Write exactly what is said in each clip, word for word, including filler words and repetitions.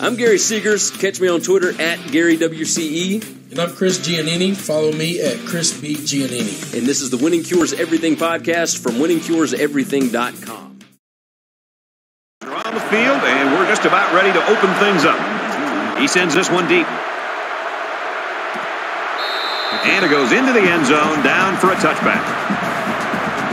I'm Gary Seegers. Catch me on Twitter at Gary W C E. And I'm Chris Giannini. Follow me at Chris B. Giannini. And this is the Winning Cures Everything podcast from winning cures everything dot com. Around the field, and we're just about ready to open things up. He sends this one deep. And it goes into the end zone, down for a touchback.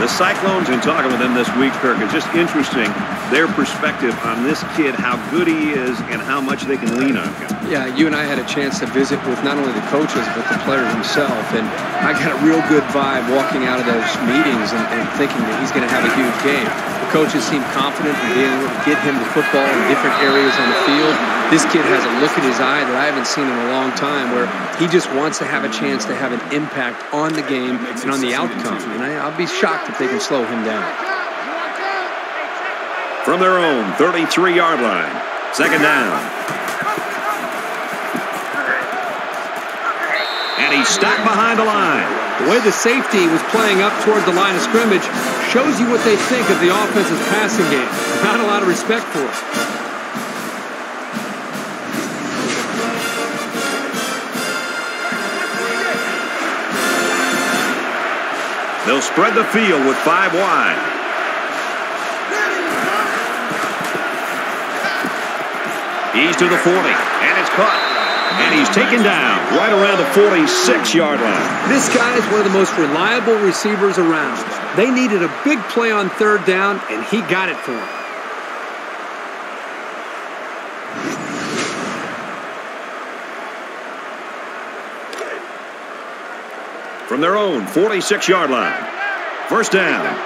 The Cyclones, and talking with them this week, Kirk, it's just interesting, their perspective on this kid, how good he is, and how much they can lean on him. Yeah, you and I had a chance to visit with not only the coaches, but the player himself, and I got a real good vibe walking out of those meetings and, and thinking that he's going to have a huge game. The coaches seem confident in being able to get him the football in different areas on the field. This kid has a look in his eye that I haven't seen in a long time, where he just wants to have a chance to have an impact on the game and on the outcome, and I, I'll be shocked if they can slow him down. From their own thirty-three yard line, second down. And he's stopped behind the line. The way the safety was playing up toward the line of scrimmage shows you what they think of the offensive passing game. Not a lot of respect for it. They'll spread the field with five wide. He's to the forty, and it's caught. And he's taken down right around the forty-six yard line. This guy is one of the most reliable receivers around. They needed a big play on third down, and he got it for him. From their own forty-six yard line. First down.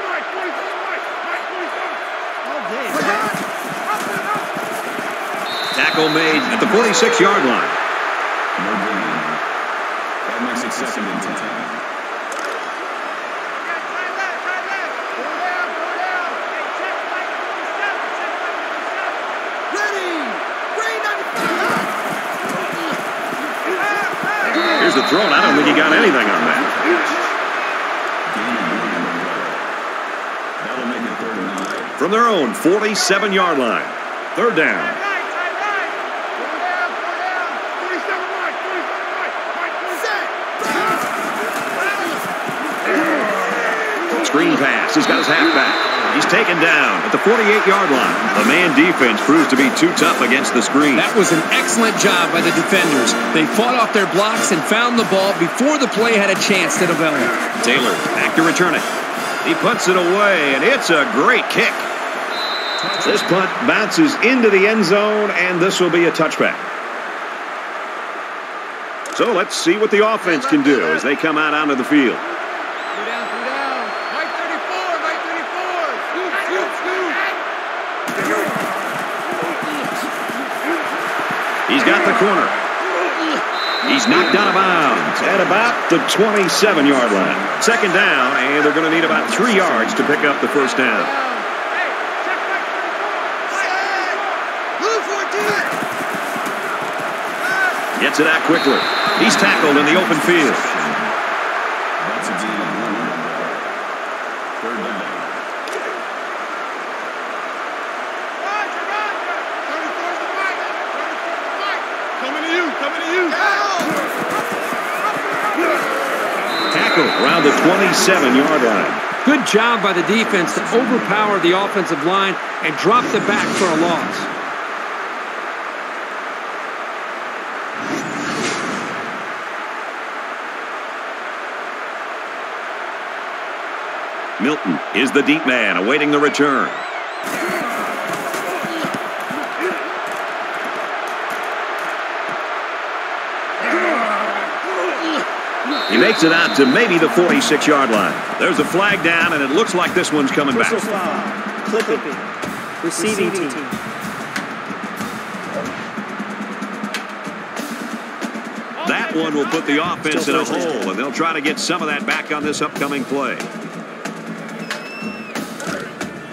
Tackle made at the forty-six yard line. Here's the throw. I don't think he got anything on that. From their own forty-seven yard line. Third down. Screen pass. He's got his halfback. He's taken down at the forty-eight yard line. The man defense proves to be too tough against the screen. That was an excellent job by the defenders. They fought off their blocks and found the ball before the play had a chance to develop. Taylor back to return it. He puts it away, and it's a great kick. This punt bounces into the end zone, and this will be a touchback. So let's see what the offense can do as they come out onto the field. Go down, go down. Mike thirty-four, Mike thirty-four. Scoop, scoop, scoop. He's got the corner. He's knocked out of bounds at about the twenty-seven yard line. Second down, and they're going to need about three yards to pick up the first down. Gets it out quickly. He's tackled in the open field. Coming to you, coming to you. Tackle around the twenty-seven yard line. Good job by the defense to overpower the offensive line and drop the back for a loss. Milton is the deep man, awaiting the return. He makes it out to maybe the forty-six yard line. There's a flag down, and it looks like this one's coming back. Clip it. Receiving team. That one will put the offense in a hole, and they'll try to get some of that back on this upcoming play.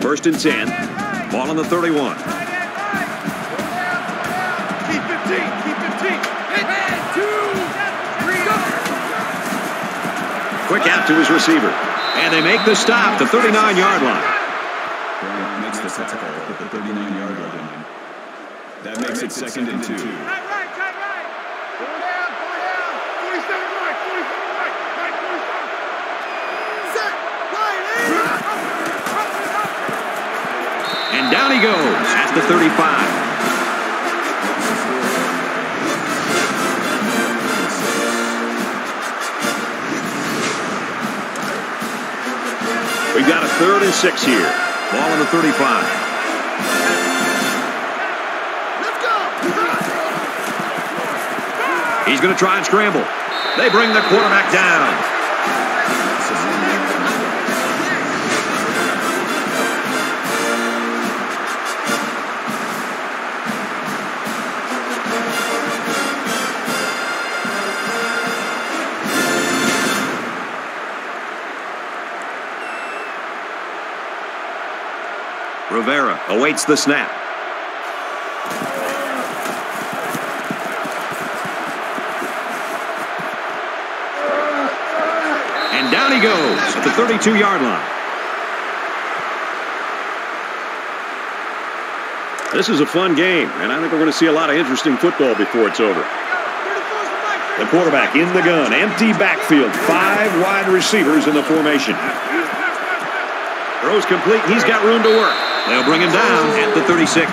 First and ten. Ball on the thirty-one. Keep it deep. Keep it deep. And two. Three. Quick out to his receiver. And they make the stop. The thirty-nine yard line. Makes the tackle at the thirty-nine yard line. That makes it second and two. Right, right, right, right. Go down, go down. forty-seven right, forty-seven right, right, forty-seven. Set, right, in. And down he goes at the thirty-five. We've got a third and six here. Ball on the thirty-five. Let's go. He's going to try and scramble. They bring the quarterback down. Rivera awaits the snap. And down he goes at the thirty-two yard line. This is a fun game, and I think we're going to see a lot of interesting football before it's over. The quarterback in the gun, empty backfield, five wide receivers in the formation. Throws complete, he's got room to work. They'll bring him down at the thirty-six.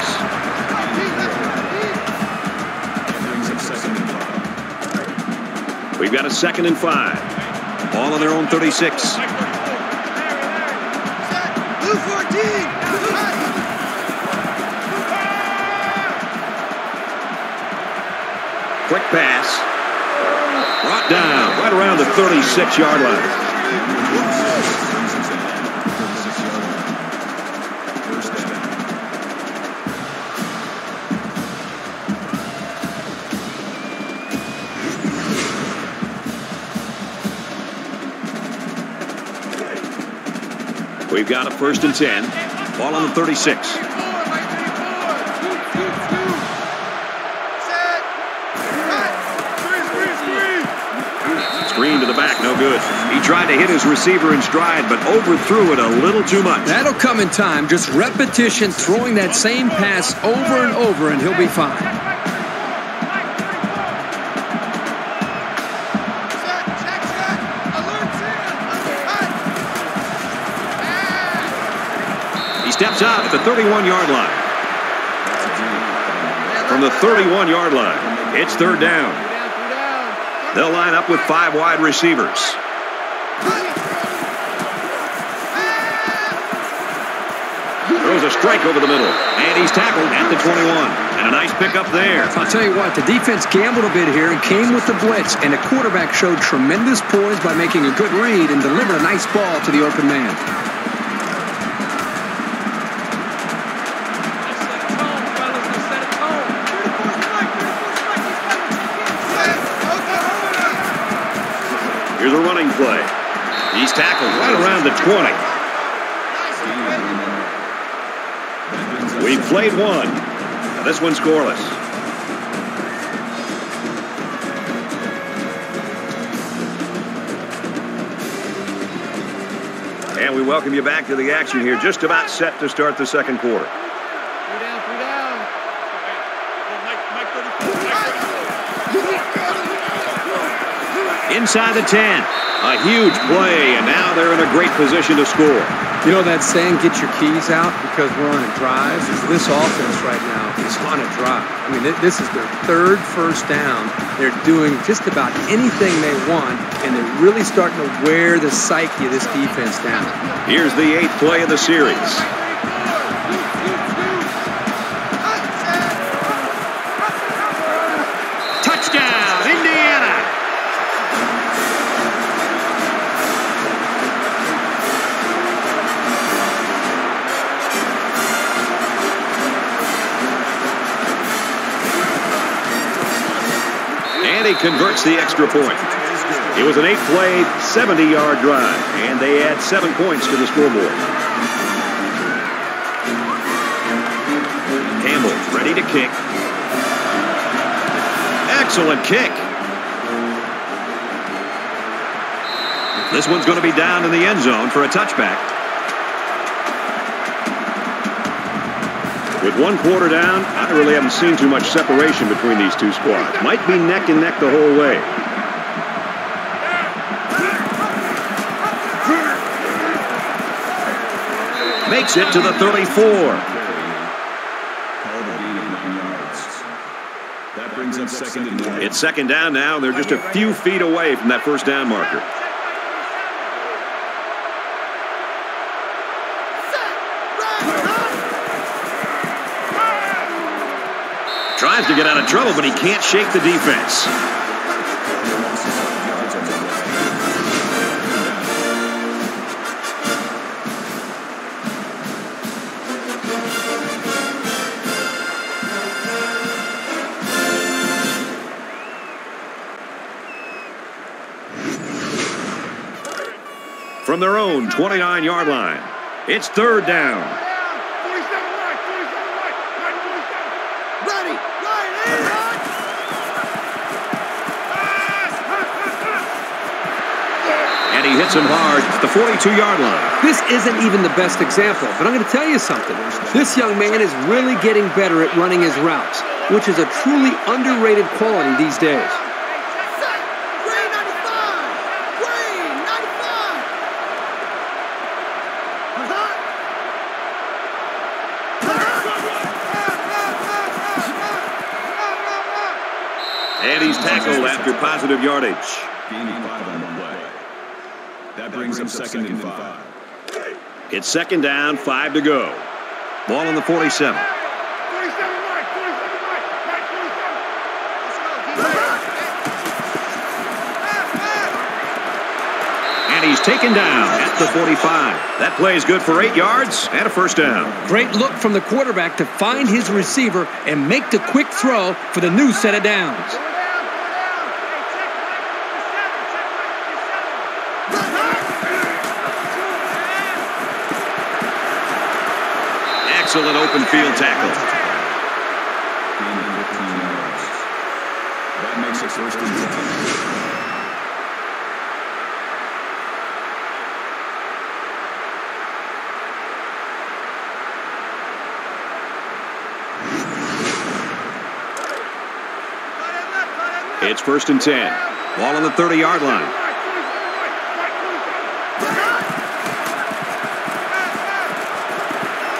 We've got a second and five. Ball on their own thirty-six. Quick pass. Brought down right around the thirty-six yard line. We've got a first and ten. Ball on the thirty-six. Screen to the back, no good. He tried to hit his receiver in stride, but overthrew it a little too much. That'll come in time. Just repetition, throwing that same pass over and over, and he'll be fine. Steps out at the thirty-one yard line. From the thirty-one yard line, it's third down. They'll line up with five wide receivers. Throws a strike over the middle, and he's tackled at the twenty-one. And a nice pickup there. I'll tell you what, the defense gambled a bit here and came with the blitz, and the quarterback showed tremendous poise by making a good read and delivered a nice ball to the open man. Here's a running play. He's tackled right around the twenty. We've played one. This one's scoreless. And we welcome you back to the action here. Just about set to start the second quarter. Inside the ten. A huge play, and now they're in a great position to score. You know that saying, get your keys out, because we're on a drive? This offense right now is on a drive. I mean, this is their third first down. They're doing just about anything they want, and they're really starting to wear the psyche of this defense down. Here's the eighth play of the series. Converts the extra point. It was an eight-play, seventy yard drive, and they add seven points to the scoreboard. Campbell ready to kick. Excellent kick. This one's going to be down in the end zone for a touchback. With one quarter down, I really haven't seen too much separation between these two squads. Might be neck and neck the whole way. Makes it to the thirty-four. That brings up second and nine. It's second down now. They're just a few feet away from that first down marker. Tries to get out of trouble, but he can't shake the defense. From their own twenty-nine yard line, it's third down. Ready, right in. And he hits him hard at the forty-two yard line. This isn't even the best example, but I'm going to tell you something. This young man is really getting better at running his routes, which is a truly underrated quality these days. After positive yardage. That brings up second and five. It's second down, five to go. Ball on the forty-seven. And he's taken down at the forty-five. That play is good for eight yards and a first down. Great look from the quarterback to find his receiver and make the quick throw for the new set of downs. An open field tackle. That makes it first and ten. It's first and ten. Ball on the thirty yard line.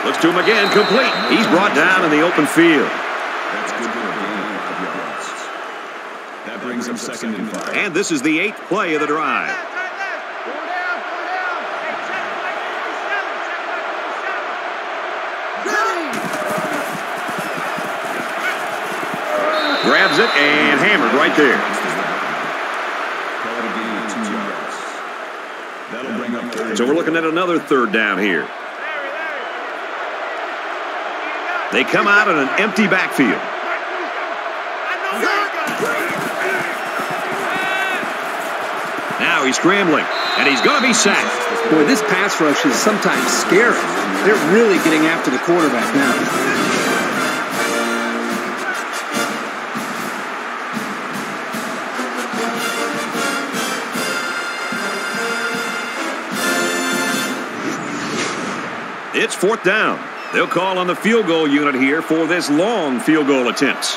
Looks to him again, complete. He's brought down in the open field. That's good for a gain of yards. That brings him second and five. And this is the eighth play of the drive. Grabs it and hammered right there. So we're looking at another third down here. They come out in an empty backfield. Now he's scrambling, and he's going to be sacked. Boy, this pass rush is sometimes scary. They're really getting after the quarterback now. It's fourth down. They'll call on the field goal unit here for this long field goal attempt.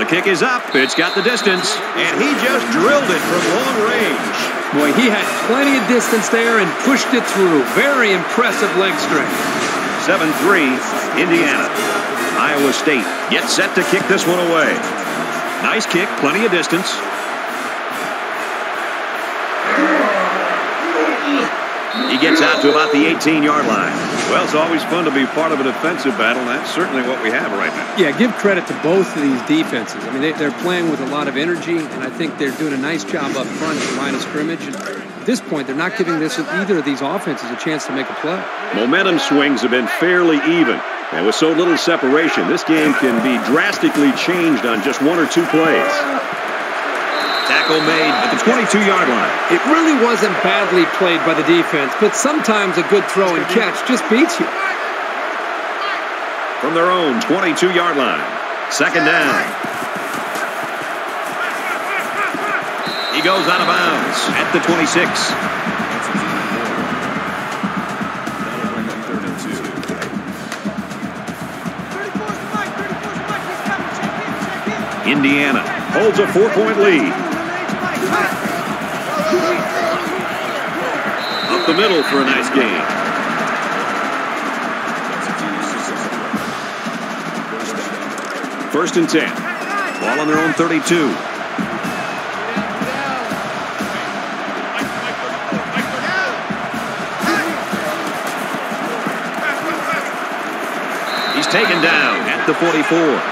The kick is up. It's got the distance. And he just drilled it from long range. Boy, he had plenty of distance there and pushed it through. Very impressive leg strength. seven three, Indiana. Iowa State gets set to kick this one away. Nice kick, plenty of distance. He gets out to about the eighteen yard line. Well, it's always fun to be part of a defensive battle, and that's certainly what we have right now. Yeah, give credit to both of these defenses. I mean, they, they're playing with a lot of energy, and I think they're doing a nice job up front at the line of scrimmage. And at this point, they're not giving this either of these offenses a chance to make a play. Momentum swings have been fairly even, and with so little separation, this game can be drastically changed on just one or two plays. Tackle made at the twenty-two yard line. It really wasn't badly played by the defense, but sometimes a good throw and catch just beats you. From their own twenty-two yard line, second down. He goes out of bounds at the twenty-six. Indiana holds a four-point lead. Up the middle for a nice game. First and ten. Ball on their own thirty-two. He's taken down at the forty-four.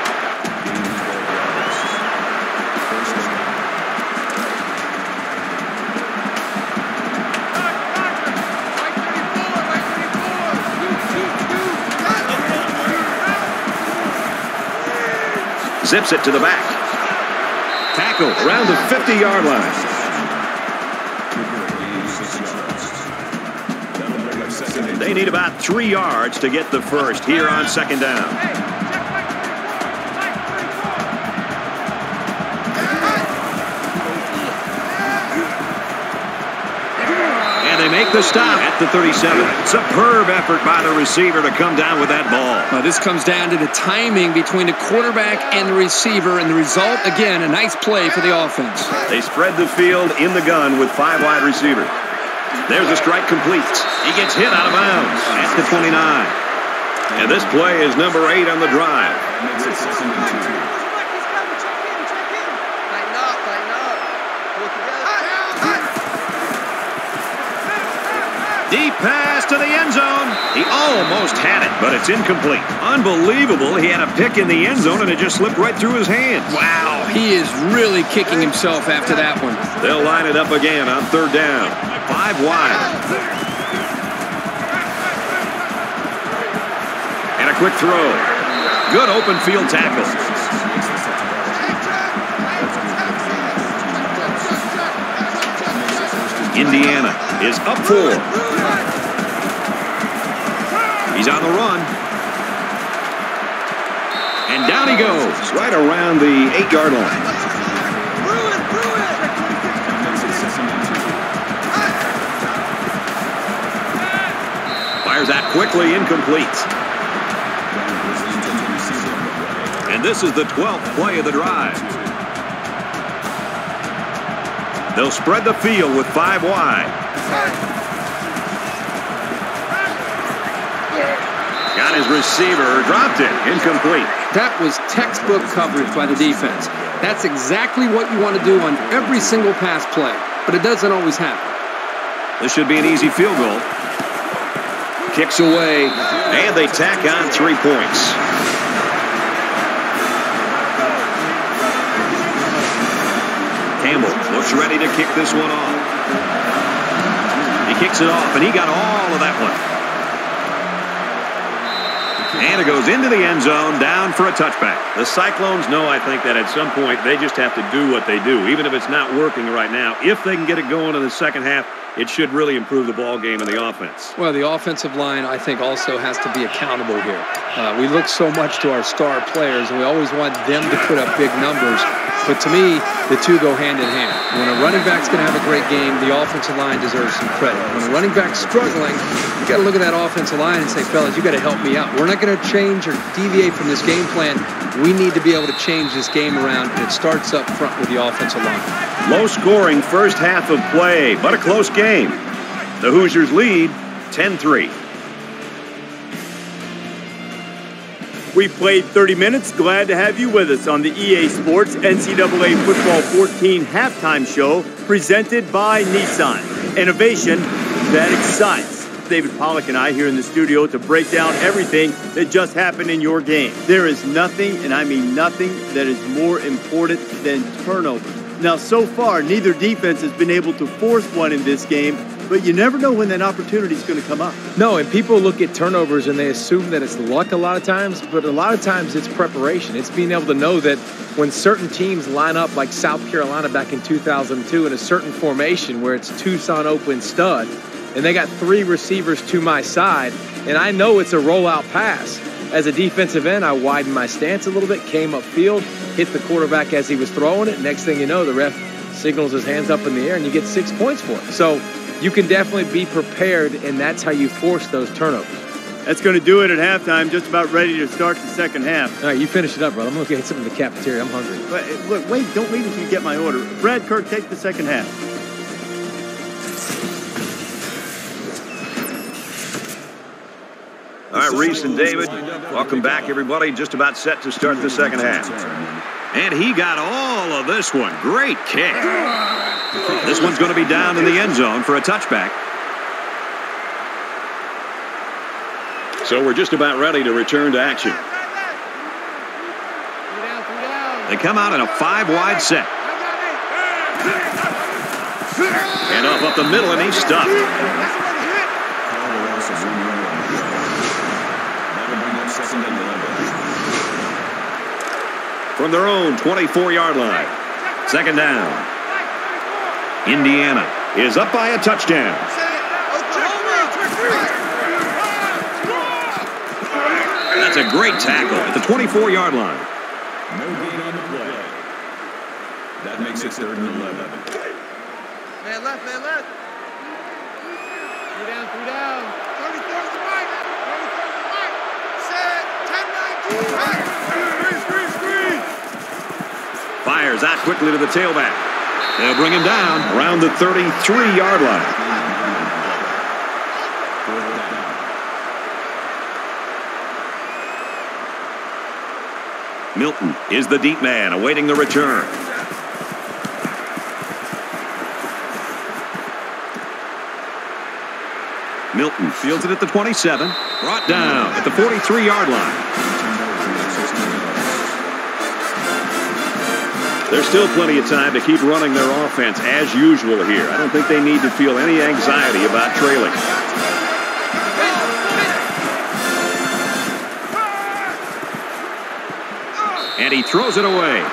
Zips it to the back. Tackle around the fifty-yard line. They need about three yards to get the first here on second down. And they make the stop at the thirty-seven. Superb effort by the receiver to come down with that ball. Now this comes down to the timing between the quarterback and the receiver, and the result, again, a nice play for the offense. They spread the field in the gun with five wide receivers. There's a strike complete. He gets hit out of bounds at the twenty-nine. And this play is number eight on the drive. Deep pass to the end zone. He almost had it, but it's incomplete. Unbelievable. He had a pick in the end zone, and it just slipped right through his hands. Wow. He is really kicking himself after that one. They'll line it up again on third down. Five wide. And a quick throw. Good open field tackle. Indiana is up four. He's on the run. And down he goes, right around the eight-yard line. Fires that quickly, incomplete. And this is the twelfth play of the drive. They'll spread the field with five wide. Got his receiver, dropped it, incomplete. That was textbook coverage by the defense. That's exactly what you want to do on every single pass play, but it doesn't always happen. This should be an easy field goal. Kicks away, and they tack on three points. Campbell looks ready to kick this one off. He kicks it off, and he got all of that one. And it goes into the end zone, down for a touchback. The Cyclones know, I think, that at some point they just have to do what they do, even if it's not working right now. If they can get it going in the second half, it should really improve the ball game and the offense. Well, the offensive line, I think, also has to be accountable here. Uh, we look so much to our star players, and we always want them to put up big numbers. But to me, the two go hand in hand. When a running back's going to have a great game, the offensive line deserves some credit. When a running back's struggling, you got to look at that offensive line and say, fellas, you got to help me out. We're not going to change or deviate from this game plan. We need to be able to change this game around, and it starts up front with the offensive line. Low scoring first half of play, but a close game. The Hoosiers lead ten three. We played thirty minutes. Glad to have you with us on the E A Sports N C double A Football fourteen halftime show presented by Nissan. Innovation that excites. David Pollock and I here in the studio to break down everything that just happened in your game. There is nothing, and I mean nothing, that is more important than turnovers. Now, so far, neither defense has been able to force one in this game, but you never know when that opportunity is going to come up. No, and people look at turnovers and they assume that it's luck a lot of times, but a lot of times it's preparation. It's being able to know that when certain teams line up, like South Carolina back in two thousand two, in a certain formation where it's Tucson open stud, and they got three receivers to my side, and I know it's a rollout pass. As a defensive end, I widened my stance a little bit, came upfield, hit the quarterback as he was throwing it. Next thing you know, the ref signals his hands up in the air, and you get six points for it. So you can definitely be prepared, and that's how you force those turnovers. that's going to do it at halftime. Just about ready to start the second half. All right, you finish it up, brother. I'm going to get something in the cafeteria. I'm hungry. But, look, wait, don't leave until you get my order. Brad Kirk, take the second half. All right, Reese and David, welcome back, everybody. Just about set to start the second half. And he got all of this one. Great kick. This one's going to be down in the end zone for a touchback. So we're just about ready to return to action. They come out in a five-wide set. And up up the middle, and he's stuffed. From their own twenty-four yard line. Second down. Indiana is up by a touchdown. That's a great tackle at the twenty-four yard line. No gain on the play. That makes it third and eleven. Man left, man left. Three down, three down. thirty-four is the right. thirty-four is the right. Set, ten, nine, two, right. Fires out quickly to the tailback. They'll bring him down around the thirty-three yard line. Milton is the deep man awaiting the return. Milton fields it at the twenty-seven. Brought down at the forty-three yard line. There's still plenty of time to keep running their offense as usual here. I don't think they need to feel any anxiety about trailing. And he throws it away.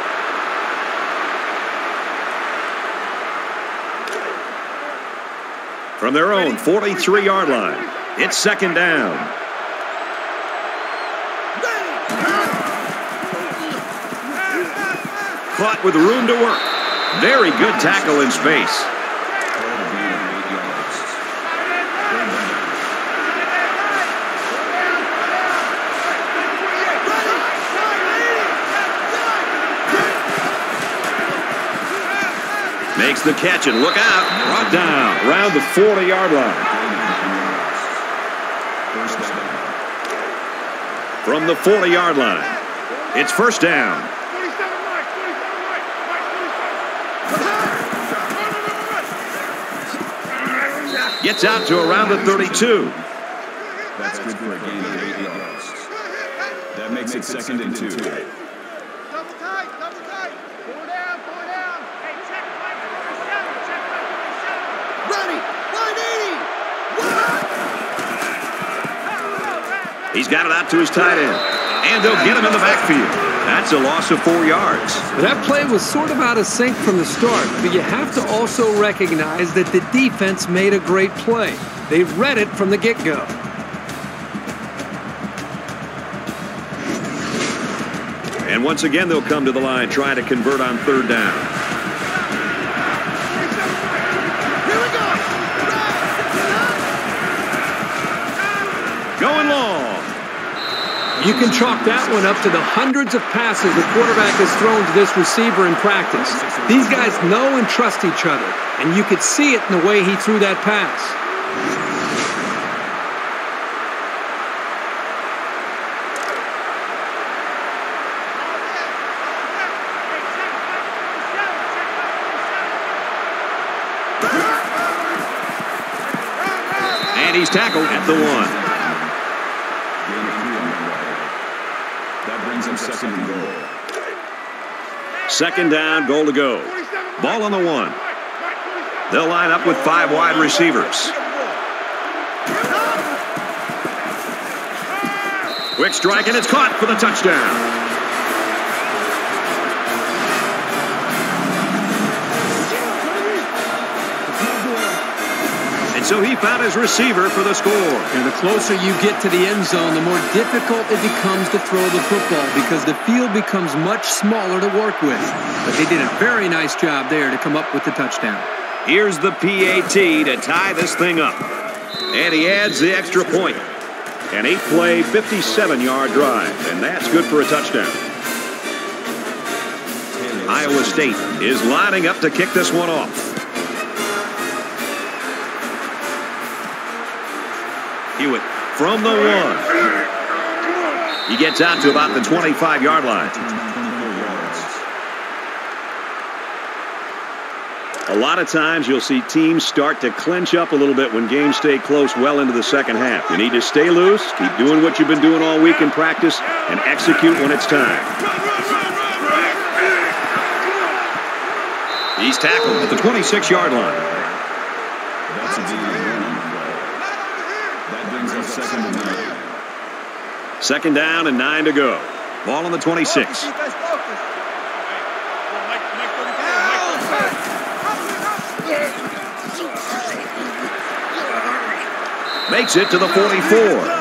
From their own forty-three yard line, it's second down. Caught with room to work. Very good tackle in space. Makes the catch and look out. Brought down around the forty yard line. From the forty yard line, it's first down. Gets out to around the thirty-two. That's good for a gain of eight yards. That makes it second and two. Double tight, double tight. Four down, four down. Hey, check right number seven, check right number seven. Ready, one eighty. He's got it out to his tight end. And they'll get him in the backfield. That's a loss of four yards. That play was sort of out of sync from the start, but you have to also recognize that the defense made a great play. They read it from the get-go. And once again, they'll come to the line, try to convert on third down. Here we go. Going long. You can chalk that one up to the hundreds of passes the quarterback has thrown to this receiver in practice. These guys know and trust each other, and you could see it in the way he threw that pass. And he's tackled at the one. Second goal. Second down, goal to go. Ball on the one. They'll line up with five wide receivers. Quick strike, and it's caught for the touchdown. So he found his receiver for the score. And the closer you get to the end zone, the more difficult it becomes to throw the football because the field becomes much smaller to work with. But they did a very nice job there to come up with the touchdown. Here's the P A T to tie this thing up. And he adds the extra point. An eight-play, fifty-seven-yard drive, and that's good for a touchdown. Iowa State is lining up to kick this one off. Hewitt from the one. He gets out to about the twenty-five-yard line. A lot of times you'll see teams start to clinch up a little bit when games stay close well into the second half. You need to stay loose, keep doing what you've been doing all week in practice, and execute when it's time. He's tackled at the twenty-six-yard line. That's a that brings us second and nine. Second down and nine to go. Ball on the twenty-six. Makes it to the forty-four.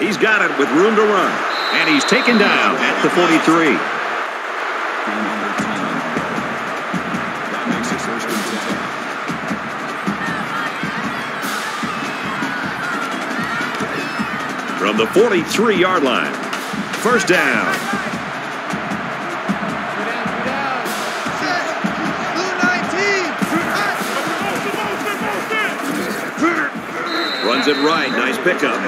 He's got it with room to run. And he's taken down at the forty-three. That makes it first and ten. From the forty-three-yard line, first down. Runs it right. Nice pickup.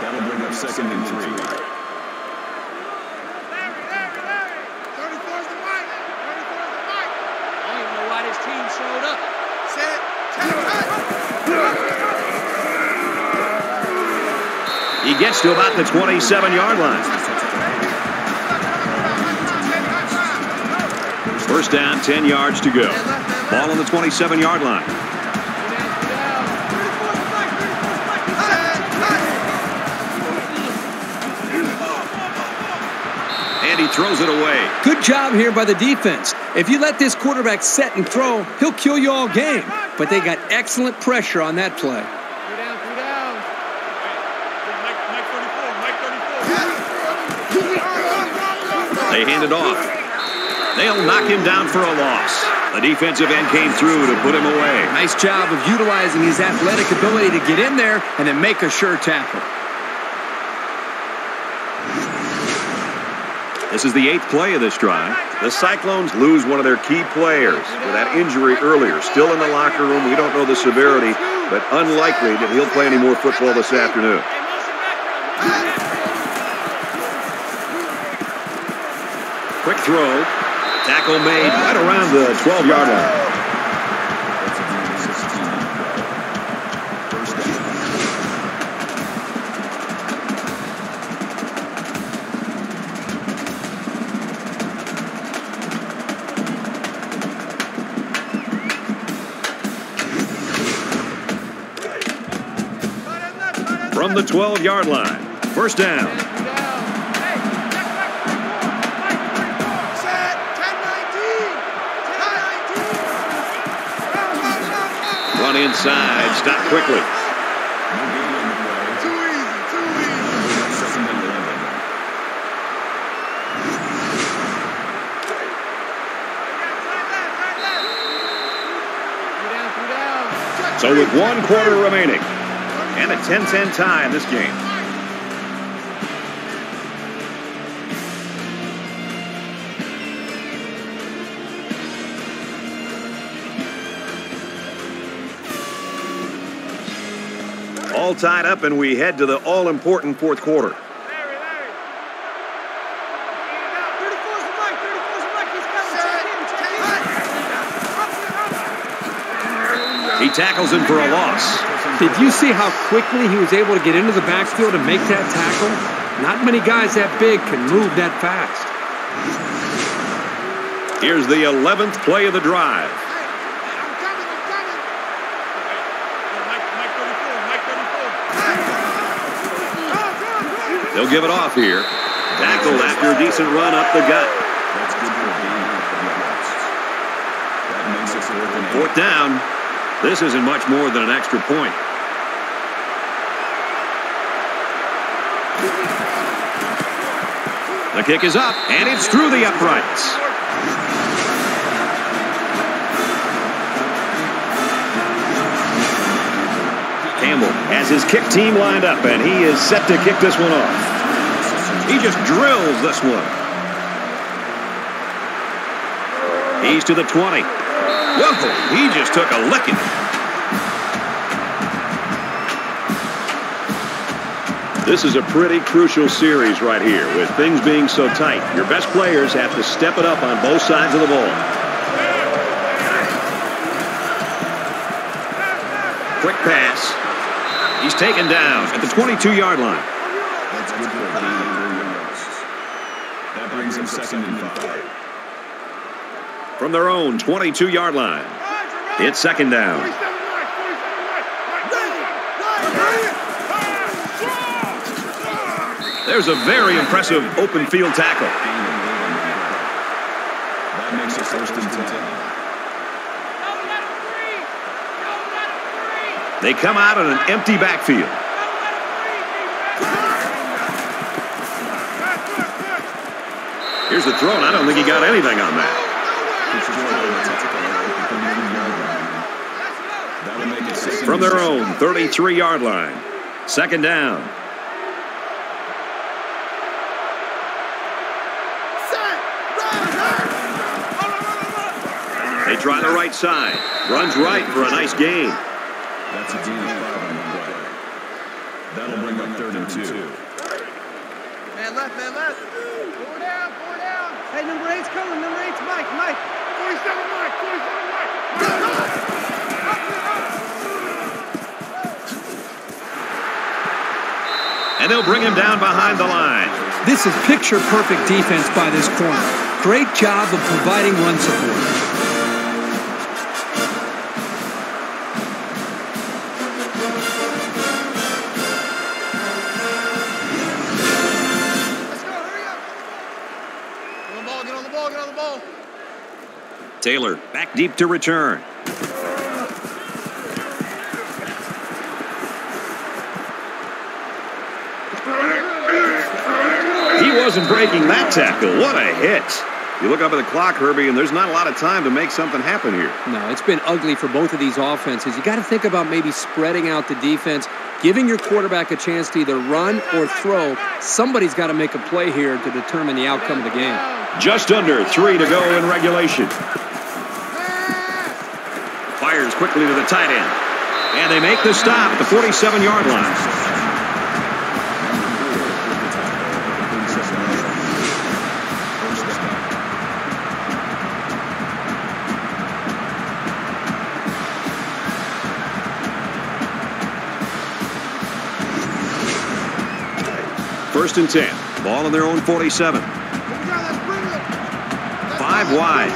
That'll bring up second and three. I don't even know why this team showed up. Set, cut. He gets to about the twenty-seven-yard line. First down, ten yards to go. Ball on the twenty-seven-yard line. Throws it away. Good job here by the defense. If you let this quarterback set and throw, he'll kill you all game. But they got excellent pressure on that play. Three down, three down. Mike, Mike thirty-four, Mike thirty-four. They hand it off. They'll knock him down for a loss. The defensive end came through to put him away. Nice job of utilizing his athletic ability to get in there and then make a sure tackle. This is the eighth play of this drive. The Cyclones lose one of their key players with that injury earlier. Still in the locker room. We don't know the severity, but unlikely that he'll play any more football this afternoon. Quick throw. Tackle made right around the twelve-yard line. The twelve-yard line. First down. Run inside. Stop quickly. Too easy, too easy. So with one quarter remaining, and a ten ten tie in this game. All tied up, and we head to the all-important fourth quarter. He tackles him for a loss. Did you see how quickly he was able to get into the backfield and make that tackle? Not many guys that big can move that fast. Here's the eleventh play of the drive. They'll give it off here. Tackled after a decent run up the gut. That's good for a game. That makes it fourth and eight. Fourth down. This isn't much more than an extra point. The kick is up, and it's through the uprights. Campbell has his kick team lined up, and he is set to kick this one off. He just drills this one. He's to the twenty. Whoa, he just took a licking. This is a pretty crucial series right here. With things being so tight, your best players have to step it up on both sides of the ball. Quick pass. He's taken down at the twenty-two yard line. That's good for a game of yards. That brings him second and five. From their own twenty-two yard line, it's second down. There's a very impressive open field tackle. That makes it first and ten. They come out in an empty backfield. Here's the throw, and I don't think he got anything on that. From their own thirty-three yard line, second down. They try the right side. Runs right for a nice gain. That's a gain of five on the play. That'll bring up third and two. Man left, man left. Four down, four down. Hey, number eight's coming. Number eight's Mike, Mike. forty-seven, Mike, forty-seven, Mike. And they'll bring him down behind the line. This is picture-perfect defense by this corner. Great job of providing run support. Taylor back deep to return. He wasn't breaking that tackle. What a hit. You look up at the clock, Herbie, and there's not a lot of time to make something happen here. No, it's been ugly for both of these offenses. You got to think about maybe spreading out the defense, giving your quarterback a chance to either run or throw. Somebody's got to make a play here to determine the outcome of the game. Just under three to go in regulation. Fires quickly to the tight end. And they make the stop at the forty-seven yard line. First and ten. Ball on their own forty-seven. Five wide.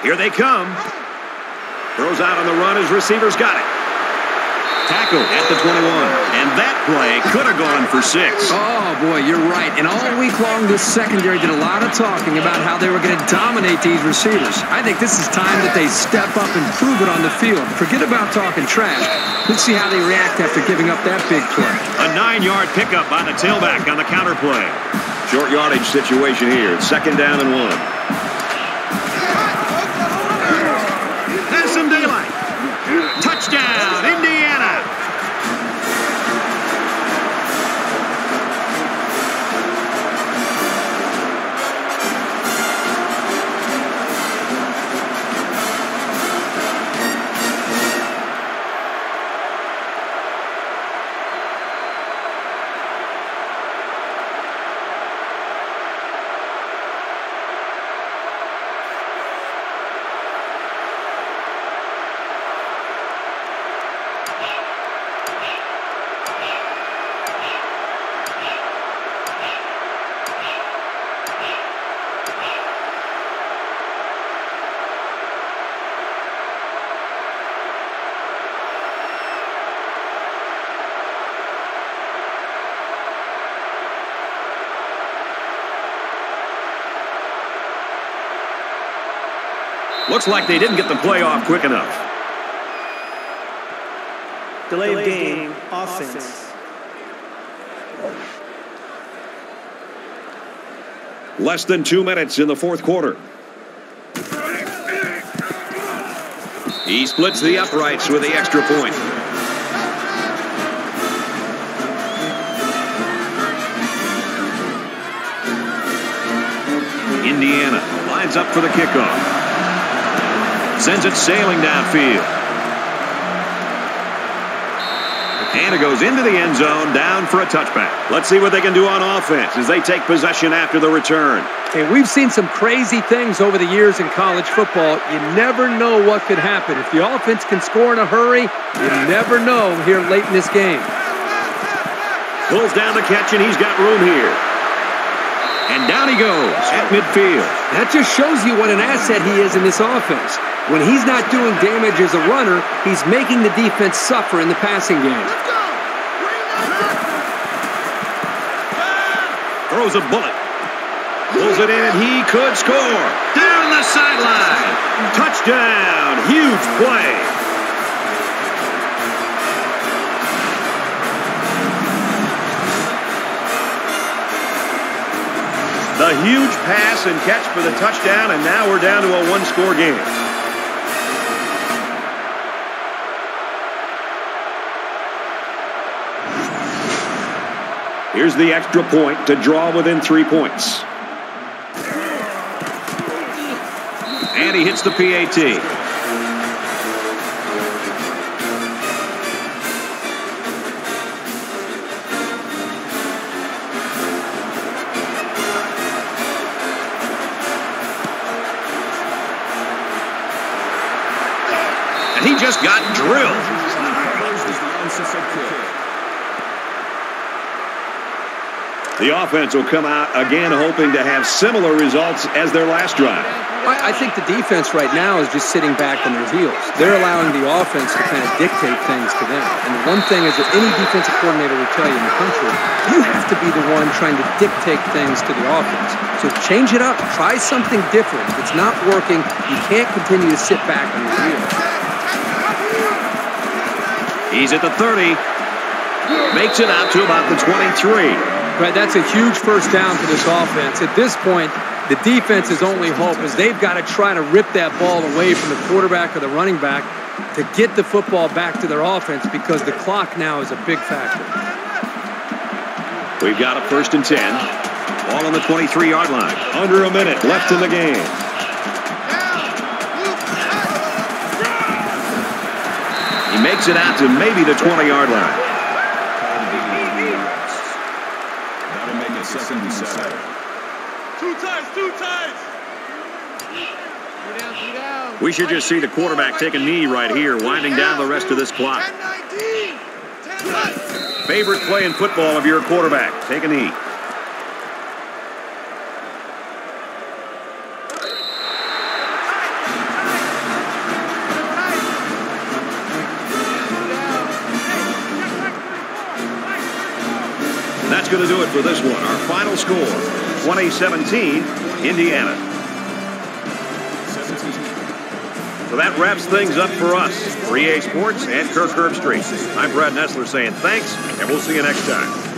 Here they come. Throws out on the run. His receiver's got it. Tackle at the twenty-one. And that play could have gone for six. Oh, boy, you're right. And all week long, this secondary did a lot of talking about how they were going to dominate these receivers. I think this is time that they step up and prove it on the field. Forget about talking trash. Let's see how they react after giving up that big play. A nine yard pickup by the tailback on the counter play. Short yardage situation here. Second down and one. Touchdown, Indiana! Looks like they didn't get the play off quick enough. Delay of game, offense. Less than two minutes in the fourth quarter. He splits the uprights with the extra point. Indiana lines up for the kickoff. Sends it sailing downfield. And it goes into the end zone, down for a touchback. Let's see what they can do on offense as they take possession after the return. And we've seen some crazy things over the years in college football. You never know what could happen. If the offense can score in a hurry, you never know here late in this game. Pulls down the catch, and he's got room here. And down he goes at midfield. That just shows you what an asset he is in this offense. When he's not doing damage as a runner, he's making the defense suffer in the passing game. Throws a bullet. Pulls it in, and he could score. Down the sideline. Touchdown. Huge play. The huge pass and catch for the touchdown, and now we're down to a one-score game. Here's the extra point to draw within three points. And he hits the P A T. He just got drilled. The offense will come out again hoping to have similar results as their last drive. I think the defense right now is just sitting back on their heels. They're allowing the offense to kind of dictate things to them. And the one thing is that any defensive coordinator will tell you in the country, you have to be the one trying to dictate things to the offense. So change it up. Try something different. If it's not working, you can't continue to sit back on your heels. He's at the thirty. Makes it out to about the twenty-three. Right, that's a huge first down for this offense. At this point, the defense's only hope is they've got to try to rip that ball away from the quarterback or the running back to get the football back to their offense because the clock now is a big factor. We've got a first and ten. Ball on the twenty-three yard line. Under a minute left in the game. Makes it out to maybe the twenty yard line. That'll make it second and seven. Two times, two times. We should just see the quarterback take a knee right here, winding down the rest of this clock. Favorite play in football of your quarterback. Take a knee. Going to do it for this one. Our final score, twenty seventeen, Indiana. So that wraps things up for us. For E A Sports and Kirk Herbstreit, I'm Brad Nessler saying thanks, and we'll see you next time.